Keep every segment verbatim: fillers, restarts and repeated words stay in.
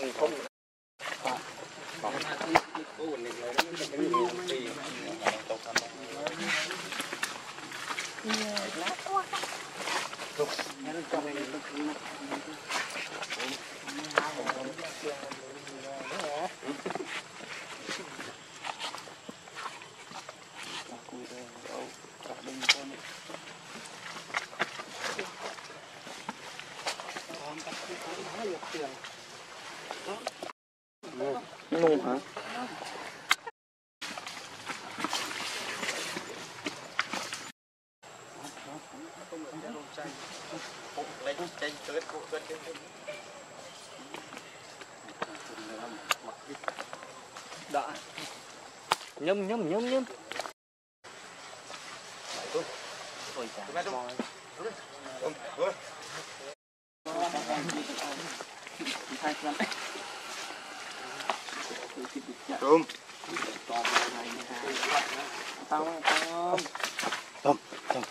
thành không. Nung hả? Đã nhâm nhâm nhâm nhâm Tom. Tom. Tom.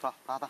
Ta ta ta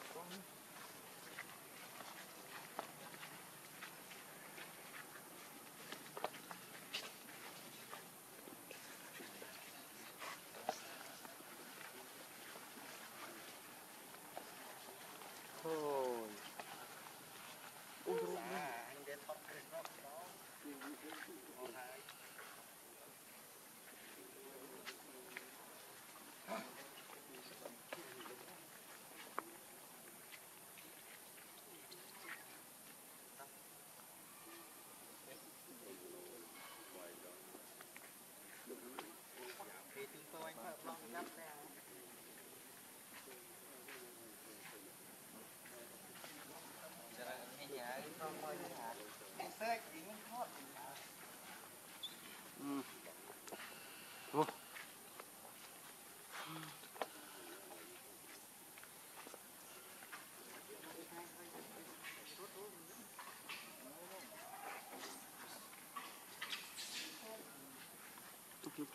Keep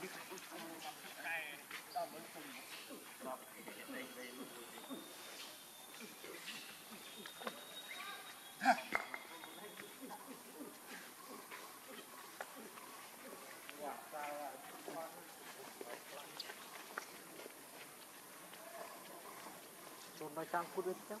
Mì Gõ để không bỏ lỡ những video hấp dẫn.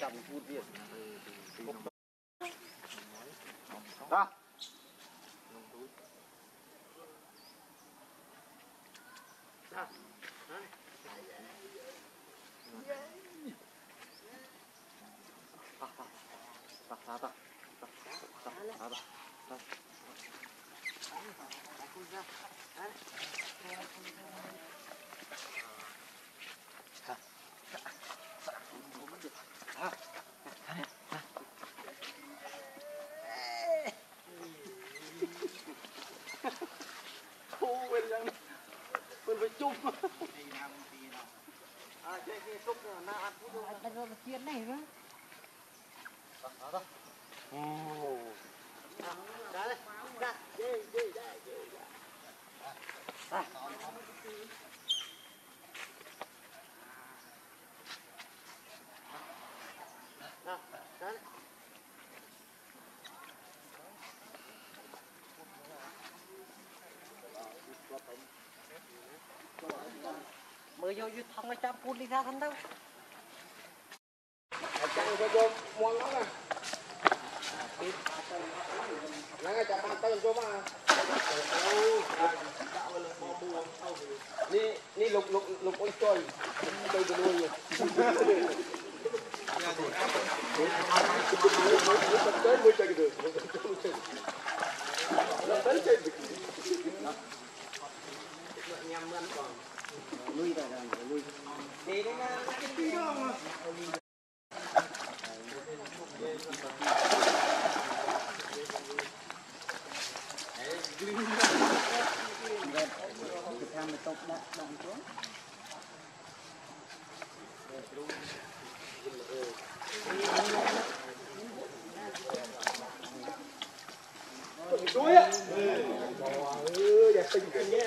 Cầm phút điện đó chuyện này nữa. Mới vô dư thăm cái trăm phút đi ra không đâu. Jom mual mana? Nangga jangan tahu jom mana. Oh, tak boleh mau buang tahu. Ni ni luk luk luk oncol, tahu dulu ya. Betul betul gitu. Betul betul. Nyaman kan? Lui dah dah, lui. Di mana ketiga? Hãy subscribe cho kênh Ghiền Mì Gõ Để không bỏ lỡ những video hấp dẫn.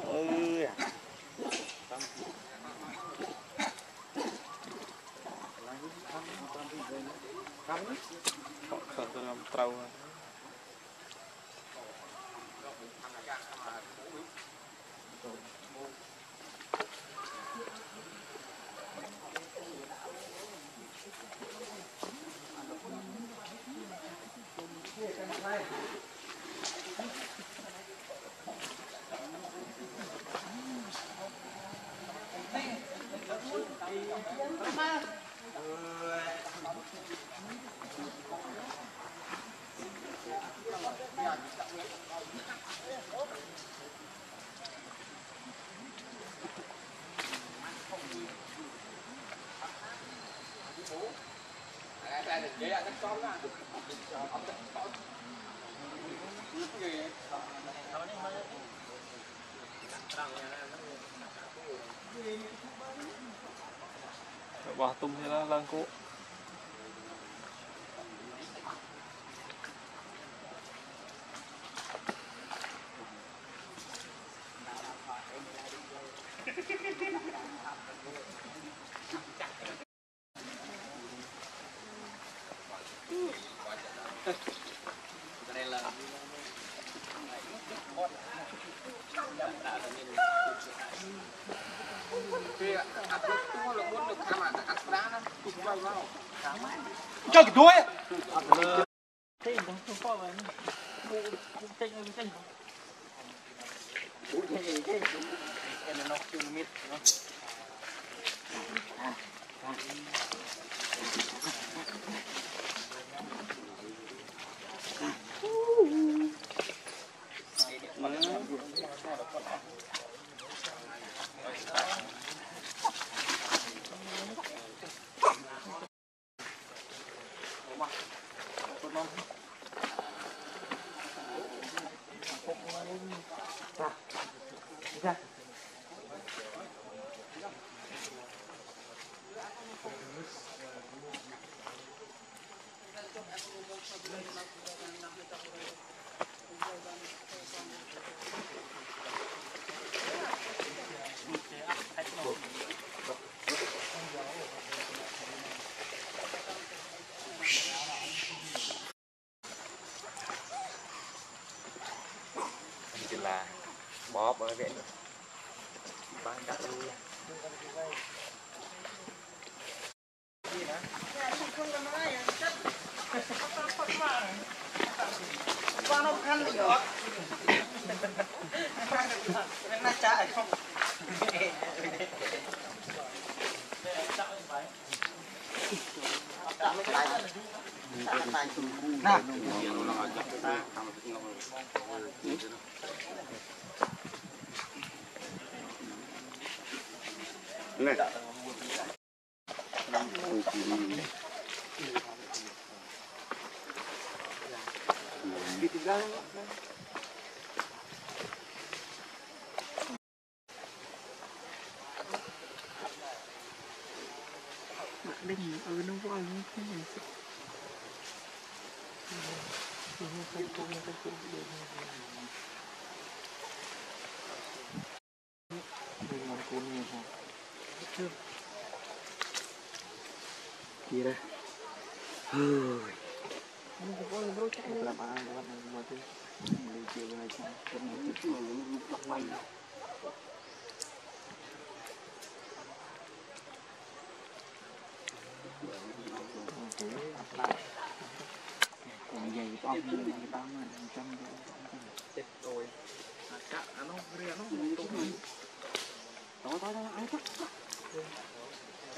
ừ trâu bỏ tung thế là lăng cũ Cho cái đuôi. Thế không có mà. Cái cái cái. Nó chung mít nó. Bóp ở viện bán đã luôn này. Đừng ở nó voi như thế này. Kira, huu, con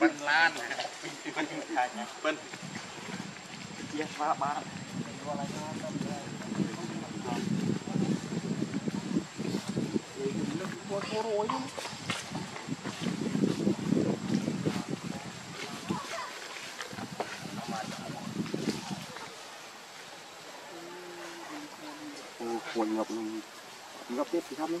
bên lan bên bên giết phá ba cuộn ngập ngập tiếp thì thấp lắm.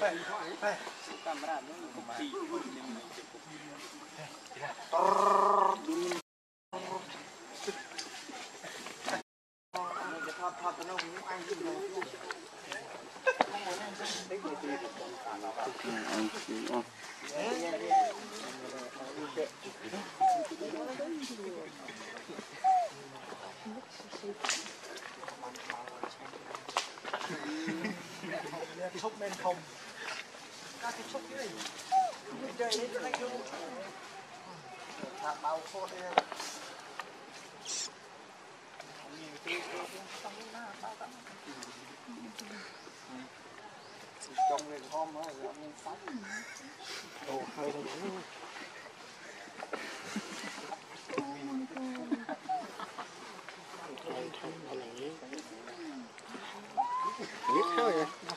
Hãy subscribe cho kênh Ghiền Mì Gõ để không bỏ lỡ những video hấp dẫn. Chốc men không. Các cái chốc đấy. Chơi đấy lại vô. Thả bao phốt đi. Nhìn cái xong nó sao tắm. Trong lên hôm đó rồi ông sống. Đồ hơi nó đúng.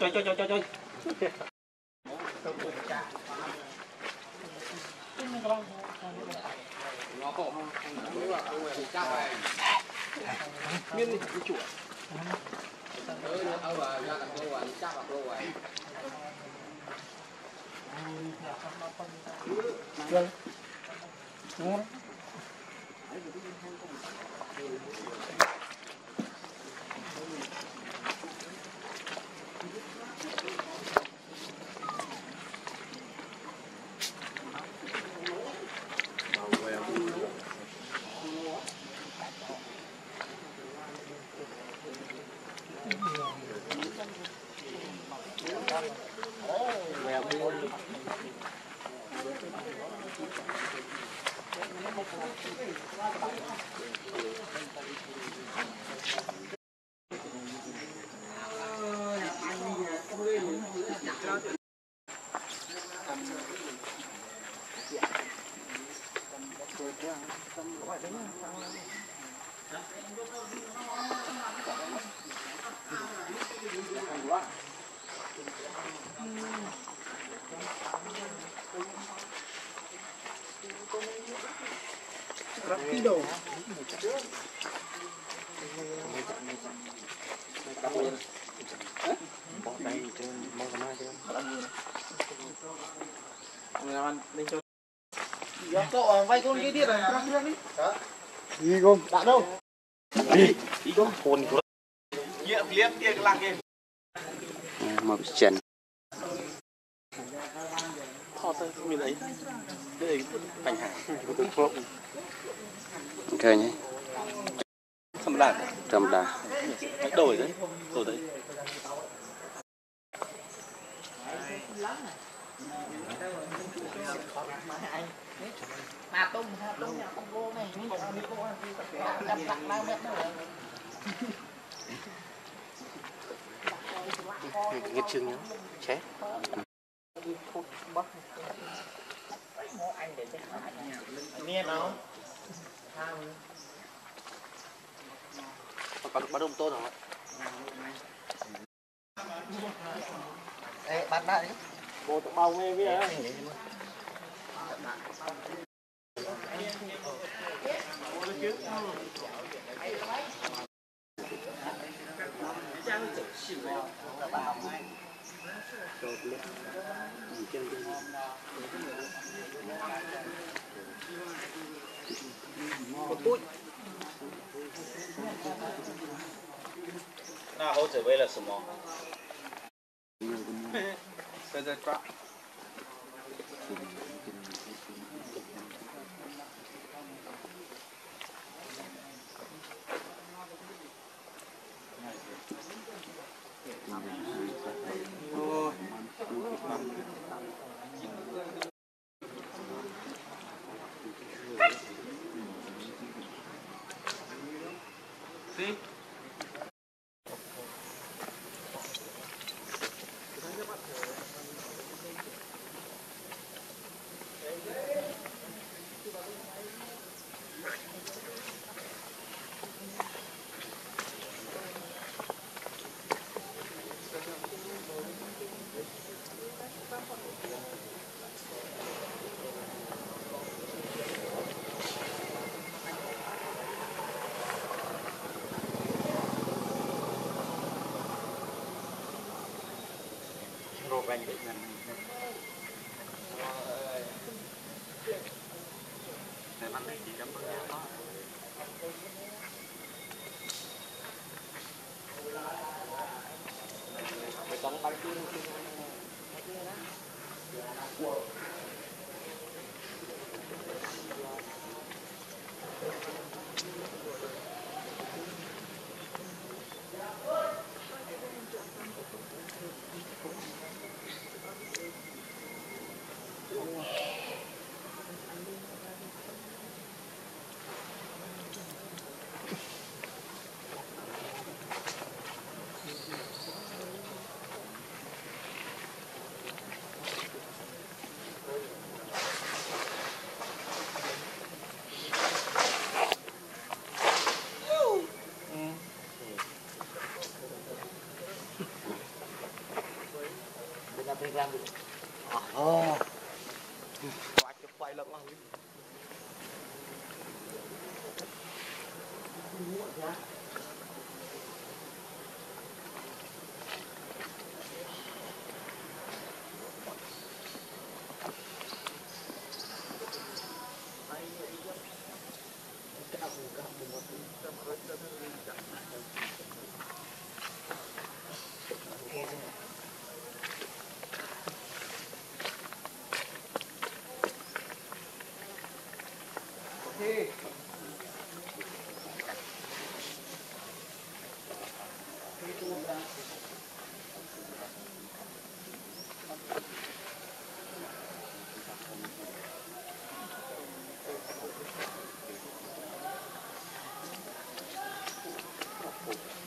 Chơi chơi chơi chơi chơi. Nó cổ không? Miên cái chuột. Ở vào ra làm cô quản chắc là cô quản. Đúng. Rapido. Cậu vay con kia đi rồi, đi. Đi con. Đã đâu? Đi. Đi con. Hồn của. Địa phía kia cái làng kia. Mà bị chèn. Thọt mình lấy lấy bánh hàng của tôi không chơi nhé trăm đà trăm đà đổi đấy đổi đấy mà tôm ha tôm nhà con vô này những bộ đi vô đập nặng bao mét nữa nghe chương nhá chết nghe nó bắt bắt đông tôi rồi bắt lại đấy bộ tụ bao nghe biết那猴子为了什么？在这抓。Hãy subscribe cho kênh Ghiền Mì Gõ để không bỏ lỡ những video hấp dẫn. Làm được. Oh. Quá chụp quay lắm anh. Thank you.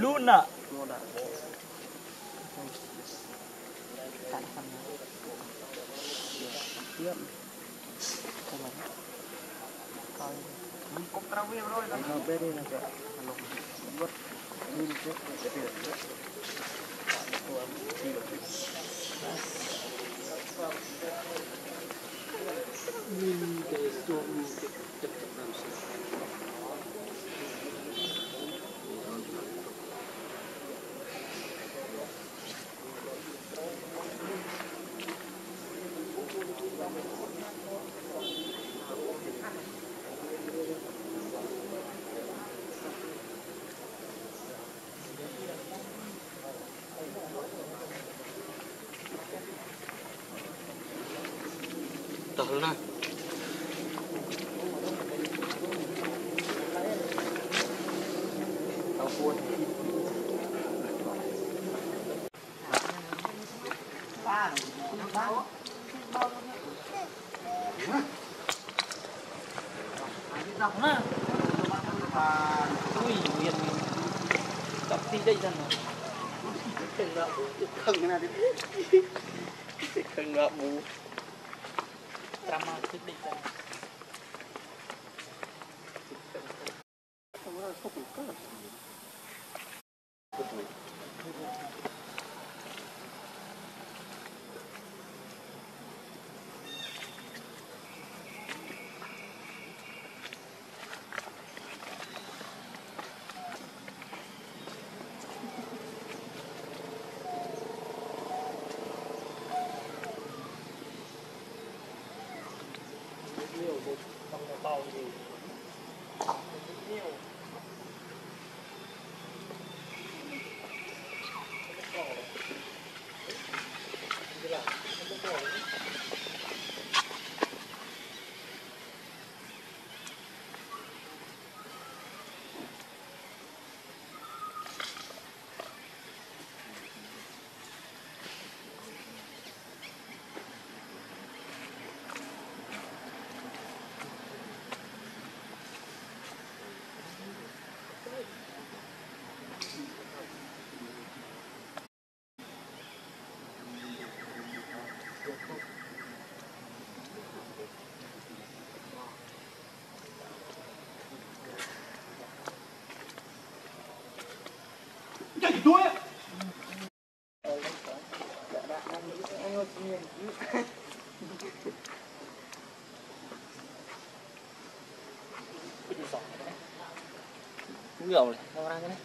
Luna Nah. Doe it! Hãy subscribe cho kênh Ghiền Mì Gõ để không bỏ lỡ những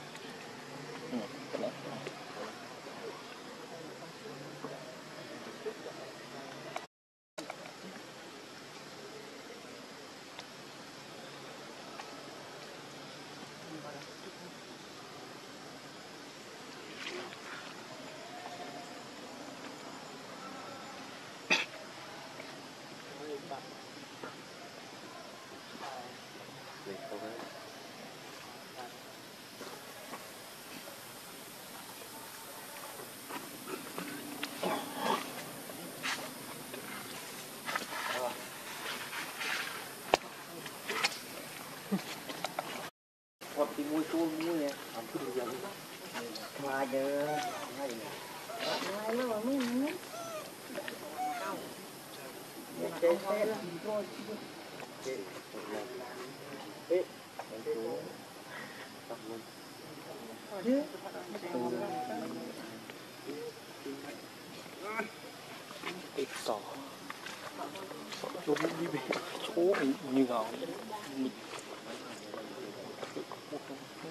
video hấp dẫn.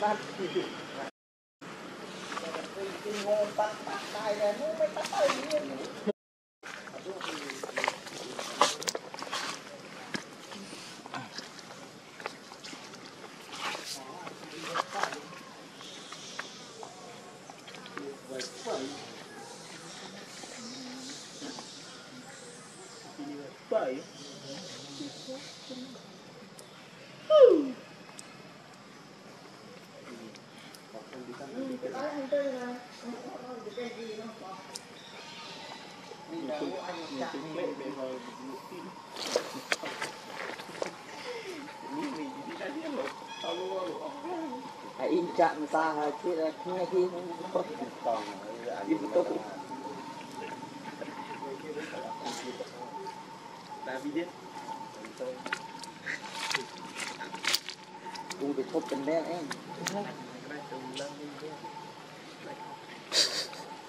Bắt thì được. Bắt bắt tay này nó mới bắt tay luôn. Chạm ta chứ ngay khi không còn đi tốc là vì biết cũng bị thốt cần đen em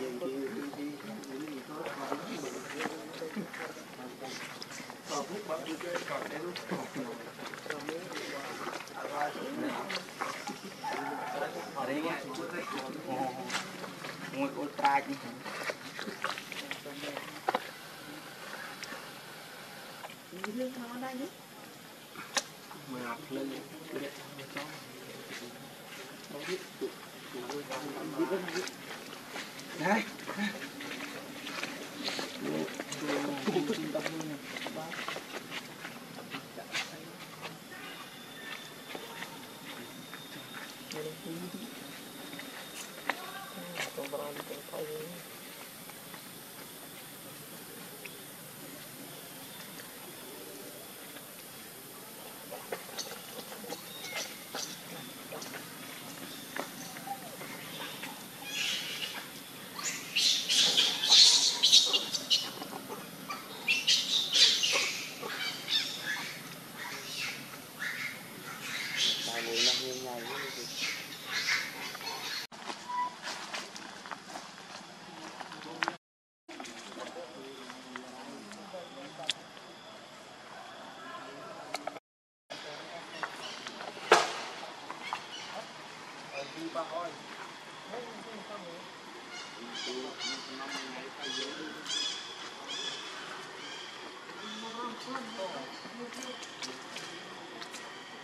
nghe ngồi ô tai đấy Hãy subscribe cho kênh Ghiền Mì Gõ để không bỏ lỡ những video hấp dẫn.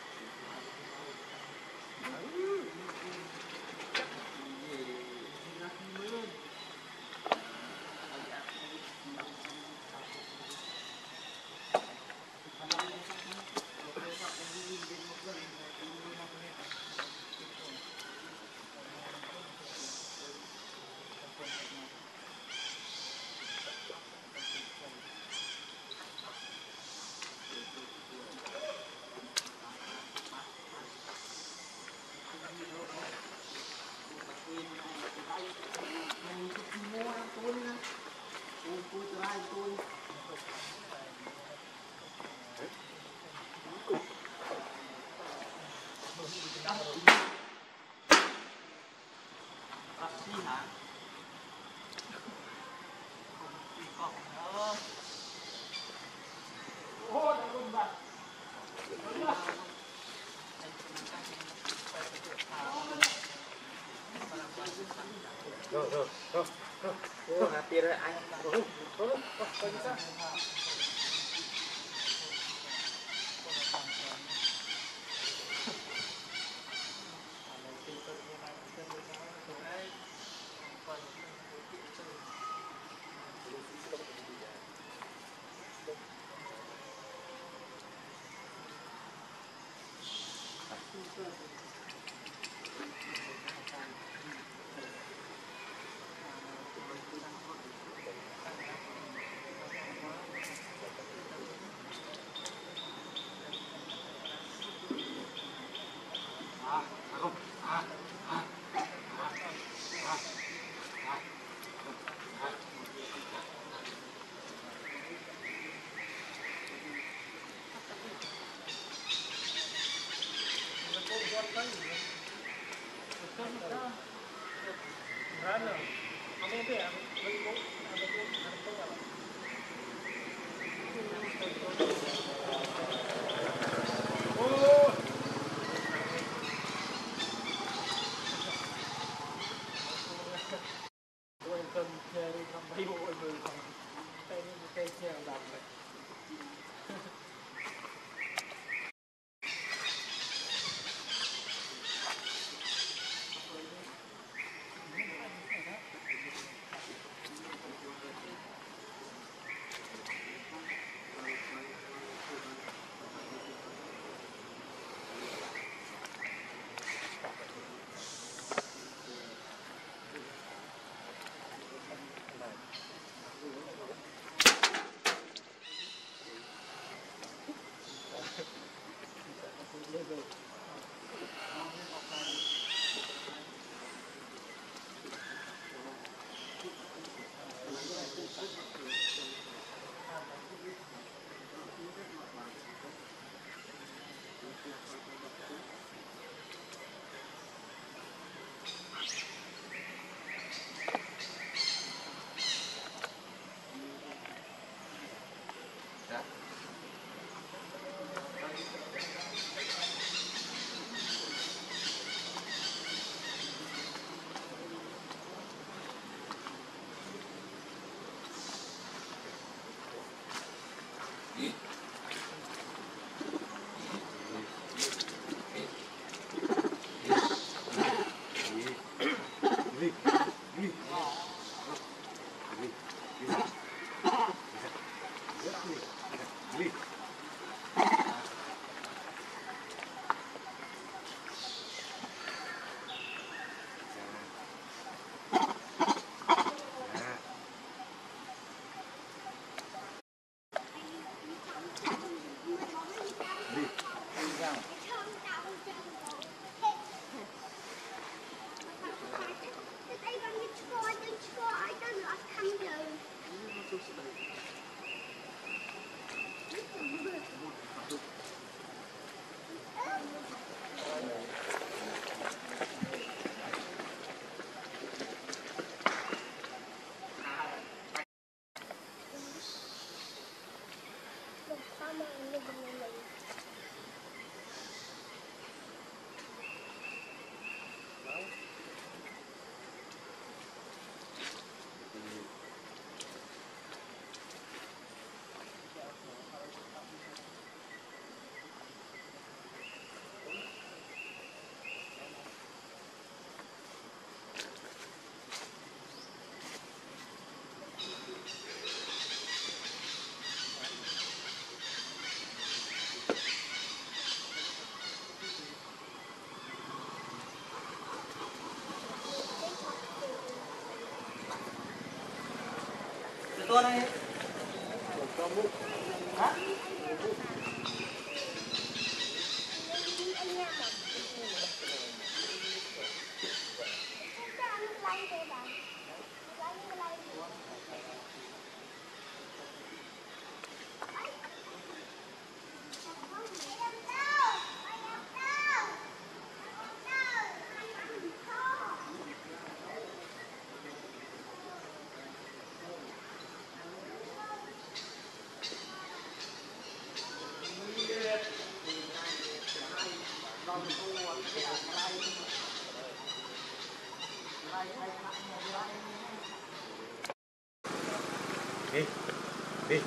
Con này con mút hả? Đi, đi, đi.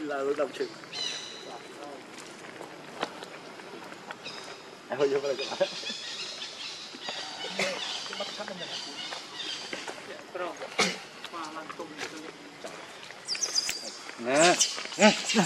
Là đồng chừng. Em hơi vô vào cái này. Nè, nè, nè.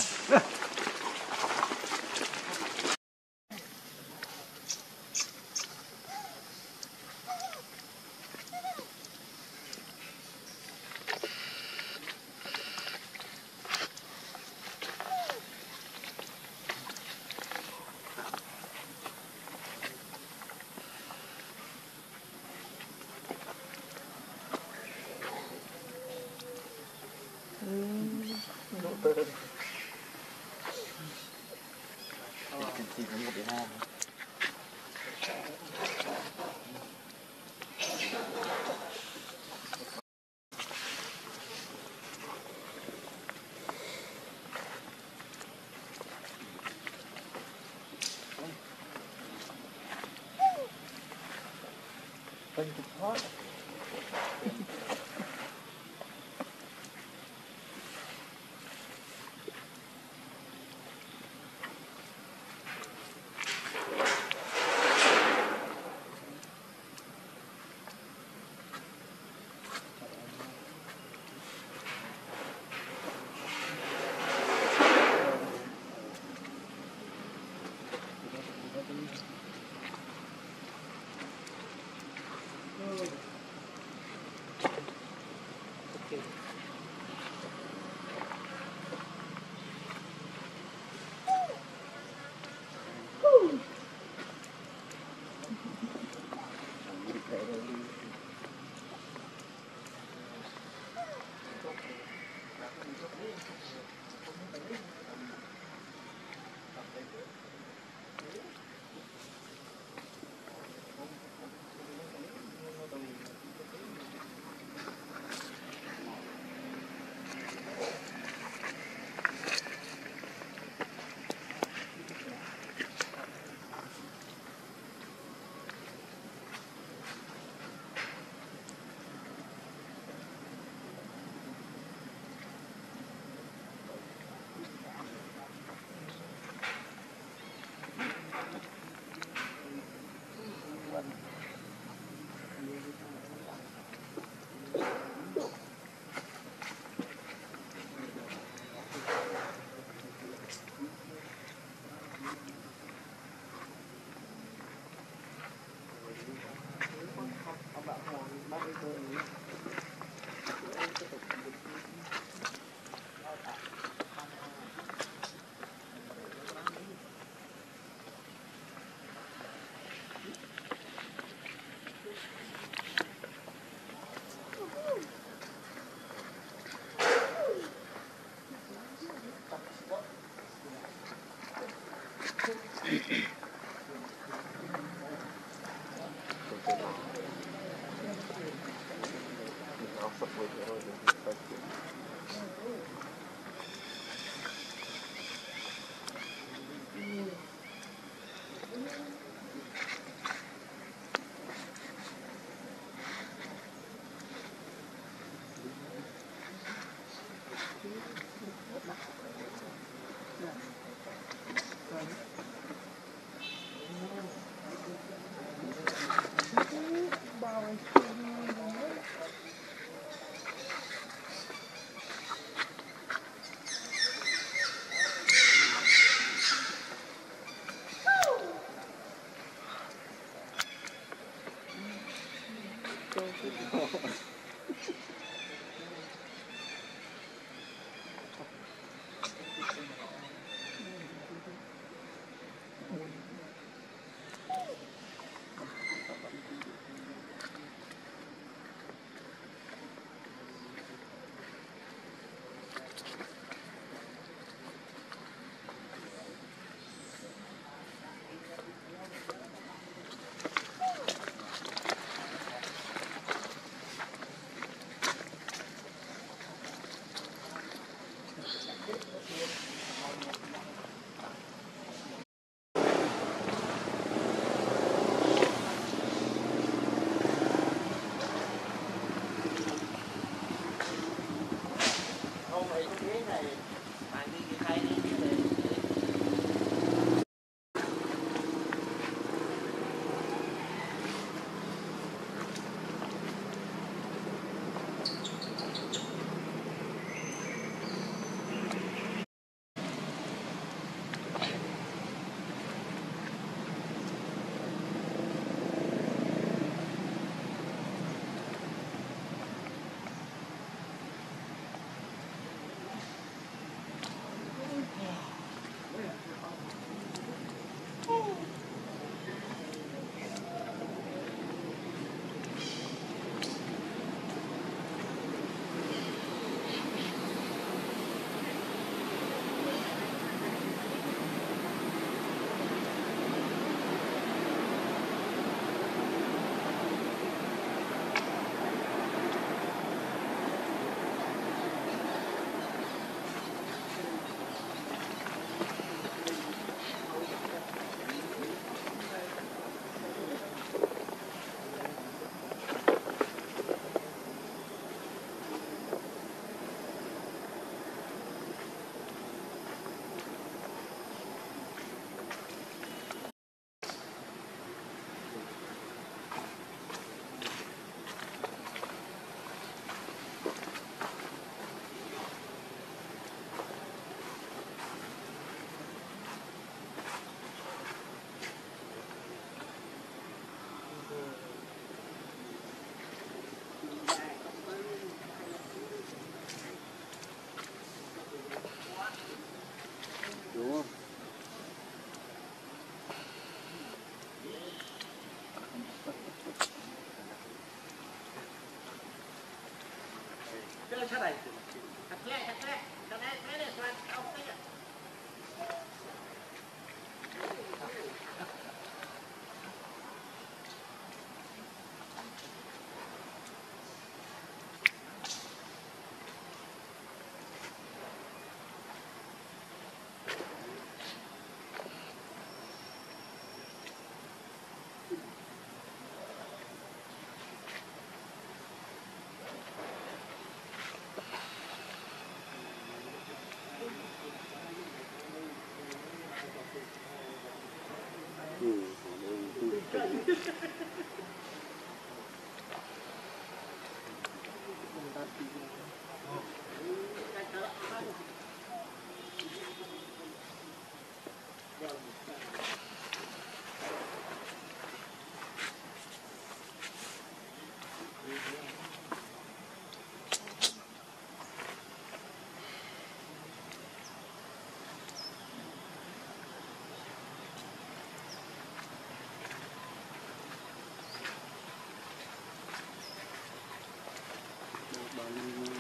Thank you. Hãy subscribe cho kênh Ghiền Mì Gõ để không bỏ lỡ những video hấp dẫn. 살아야 돼. 그래, 그래. Thank you.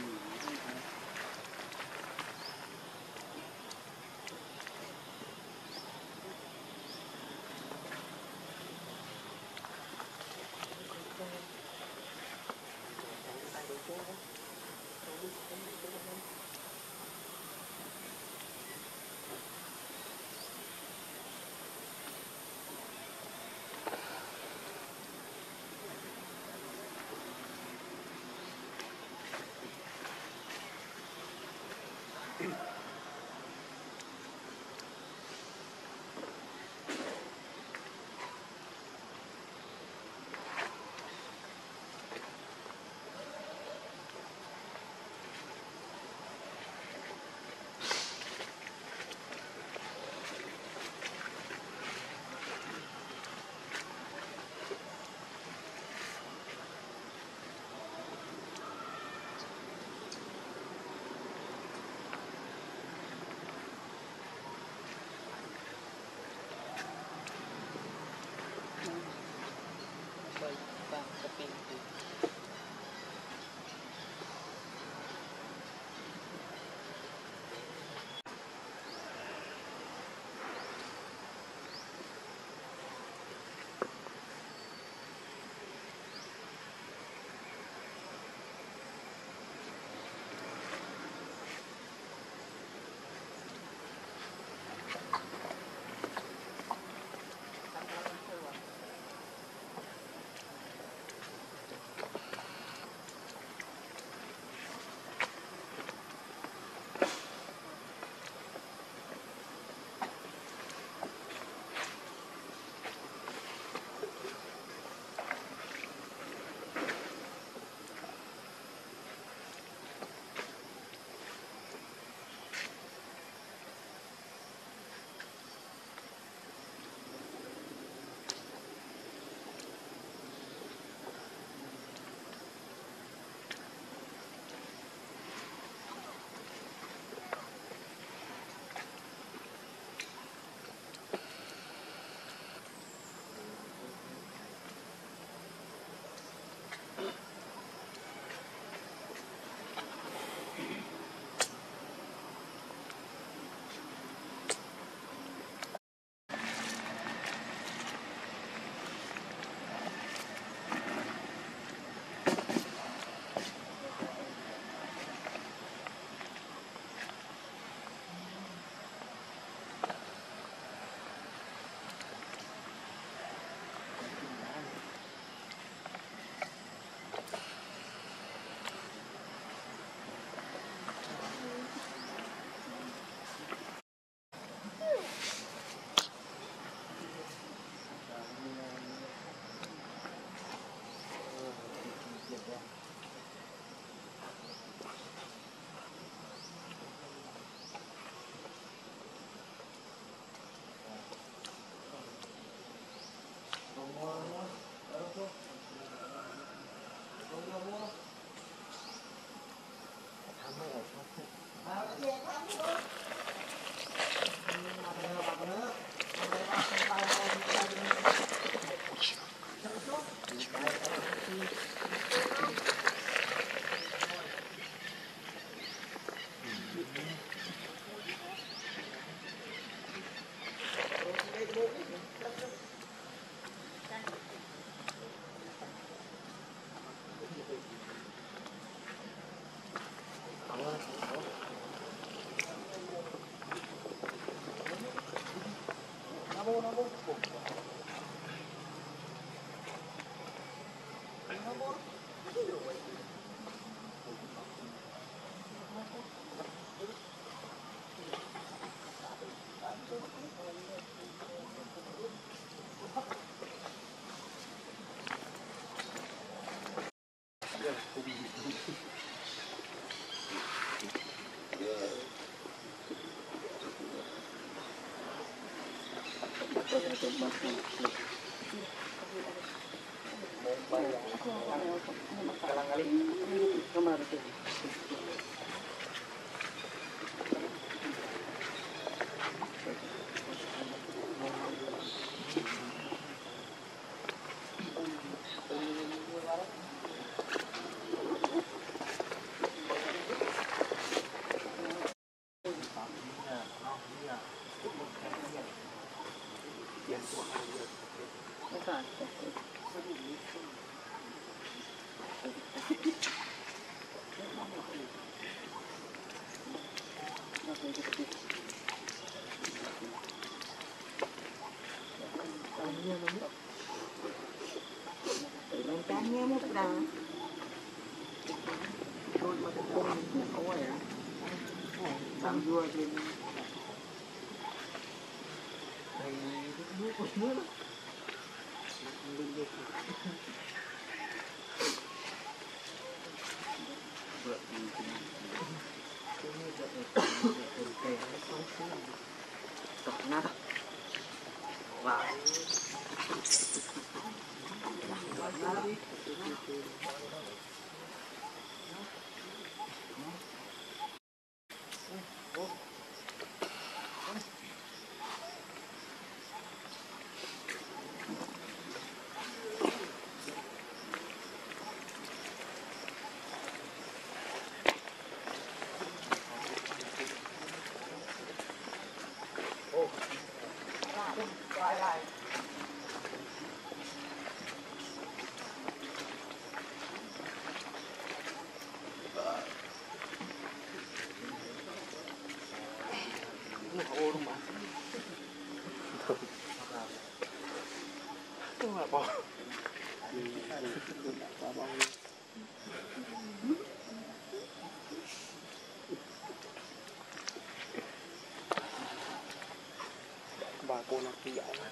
Cô nó kia dạy lắm.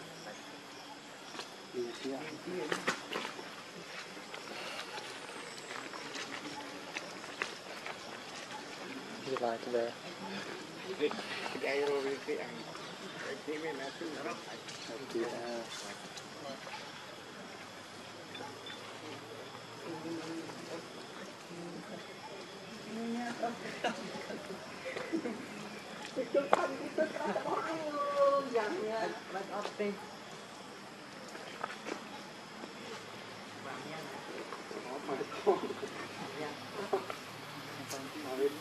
Điều kia ăn kia lắm. Đi lại cái đè. Cái đè rồi cái ăn. Cái kia mới nè, chứ nó rất phải. Kia à. Cái chân ăn, cái chân ăn. Jangan, buat opting. Banyak. Oh my god. Banyak. Awit.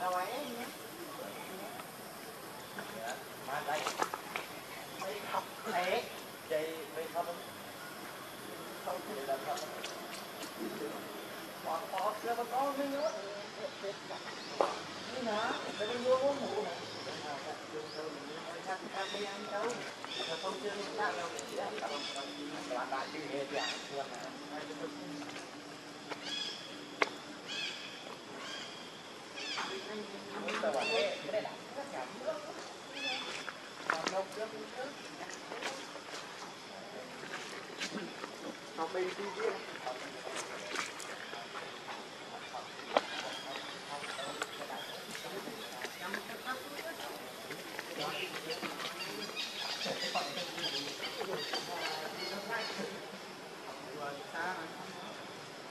Awalnya ini. Ya, mantap. Saya hap, saya, saya hap. Hãy subscribe cho kênh Ghiền Mì Gõ để không bỏ lỡ những video hấp dẫn. How many do you get? Hãy subscribe cho kênh Ghiền Mì Gõ để không bỏ lỡ những video hấp dẫn.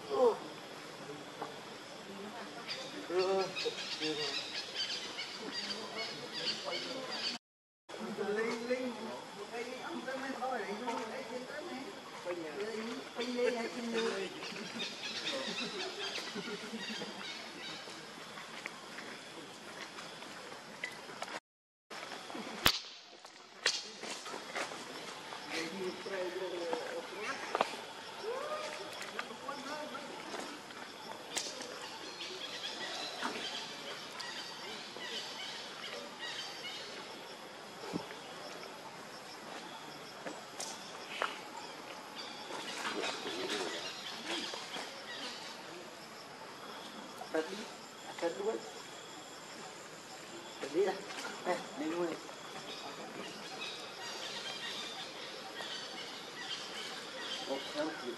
đi ra. Đây, đây luôn này. Ốp theo kịp.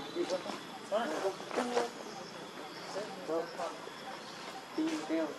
Hãy subscribe cho kênh Ghiền Mì Gõ để không bỏ lỡ những video hấp dẫn.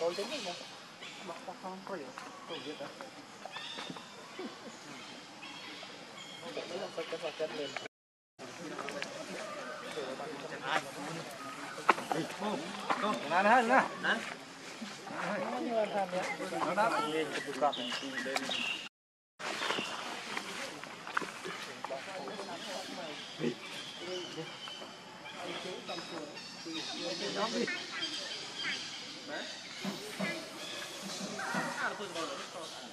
Kau jadi tak? Mak tak kau ya? Kau jadi tak? Macam mana pakai pakai lem? Kau, kau, mana mana? Mana ni orang dia? Mana dia? Buka pintu dari. Hãy subscribe cho kênh Ghiền Mì Gõ để không bỏ lỡ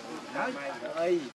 những video hấp dẫn.